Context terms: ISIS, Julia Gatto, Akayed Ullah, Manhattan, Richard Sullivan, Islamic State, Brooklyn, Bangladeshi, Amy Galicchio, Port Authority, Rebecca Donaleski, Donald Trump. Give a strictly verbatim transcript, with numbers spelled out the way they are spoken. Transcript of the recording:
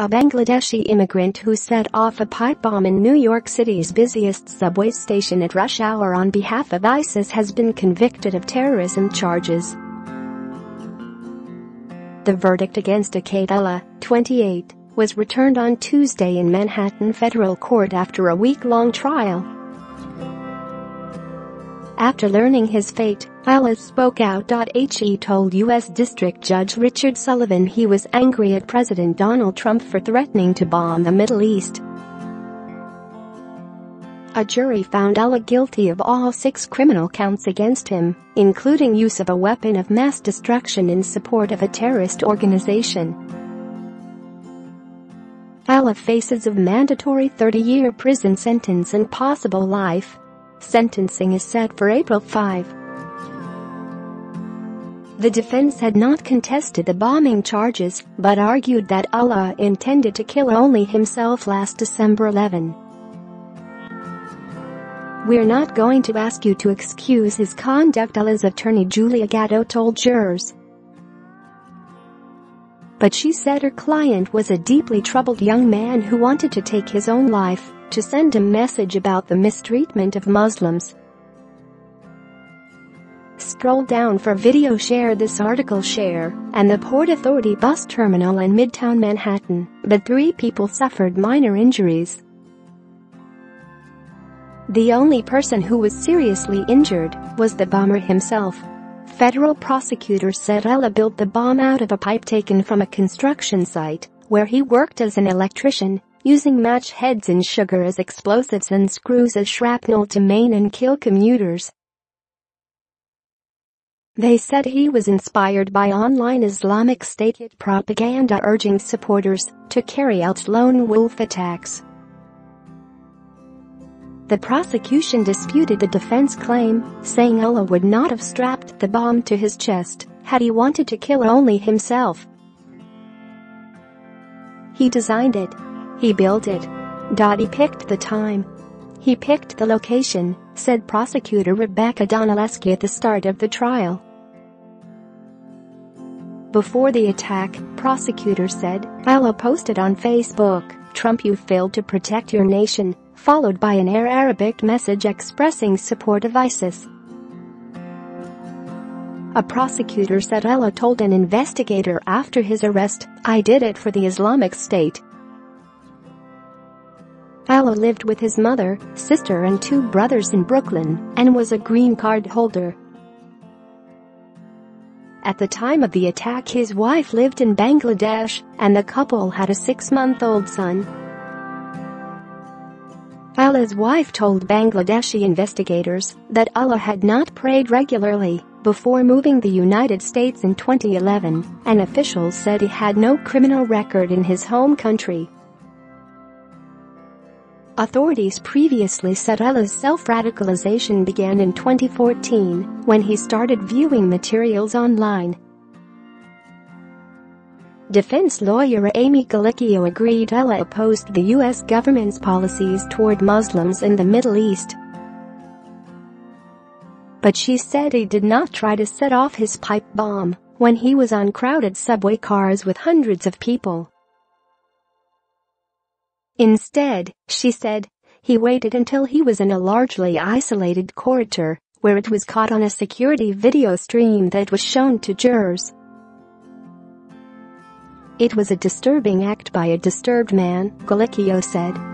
a Bangladeshi immigrant who set off a pipe bomb in New York City's busiest subway station at rush hour on behalf of ISIS, has been convicted of terrorism charges. The verdict against Akayed Ullah, twenty-eight, was returned on Tuesday in Manhattan federal court after a week-long trial. After learning his fate, Ullah spoke out. He told U S District Judge Richard Sullivan he was angry at President Donald Trump for threatening to bomb the Middle East. A jury found Ullah guilty of all six criminal counts against him, including use of a weapon of mass destruction in support of a terrorist organization. Ullah faces a mandatory thirty-year prison sentence and possible life. Sentencing is set for April fifth. The defense had not contested the bombing charges, but argued that Ullah intended to kill only himself last December eleventh. "We're not going to ask you to excuse his conduct," Ullah's attorney Julia Gatto told jurors. But she said her client was a deeply troubled young man who wanted to take his own life to send a message about the mistreatment of Muslims. Scroll down for video. Share this article. Share, and the Port Authority bus terminal in Midtown Manhattan, but three people suffered minor injuries. The only person who was seriously injured was the bomber himself. Federal prosecutors said Ullah built the bomb out of a pipe taken from a construction site where he worked as an electrician, using match heads and sugar as explosives and screws as shrapnel to maim and kill commuters. They said he was inspired by online Islamic State propaganda urging supporters to carry out lone wolf attacks. The prosecution disputed the defense claim, saying Ullah would not have strapped the bomb to his chest had he wanted to kill only himself. "He designed it. He built it. He picked the time. He picked the location," said prosecutor Rebecca Donaleski at the start of the trial. Before the attack, prosecutors said, Ullah posted on Facebook, "Trump, you failed to protect your nation," followed by an Arabic message expressing support of ISIS. A prosecutor said Ullah told an investigator after his arrest, "I did it for the Islamic State." Ullah lived with his mother, sister and two brothers in Brooklyn and was a green card holder. At the time of the attack, his wife lived in Bangladesh and the couple had a six-month-old son. Ullah's wife told Bangladeshi investigators that Ullah had not prayed regularly before moving to the United States in twenty eleven, and officials said he had no criminal record in his home country. Authorities previously said Ullah's self-radicalization began in twenty fourteen when he started viewing materials online. Defense lawyer Amy Galicchio agreed Ullah opposed the U S government's policies toward Muslims in the Middle East. But she said he did not try to set off his pipe bomb when he was on crowded subway cars with hundreds of people. Instead, she said, he waited until he was in a largely isolated corridor where it was caught on a security video stream that was shown to jurors. "It was a disturbing act by a disturbed man," Galicchio said.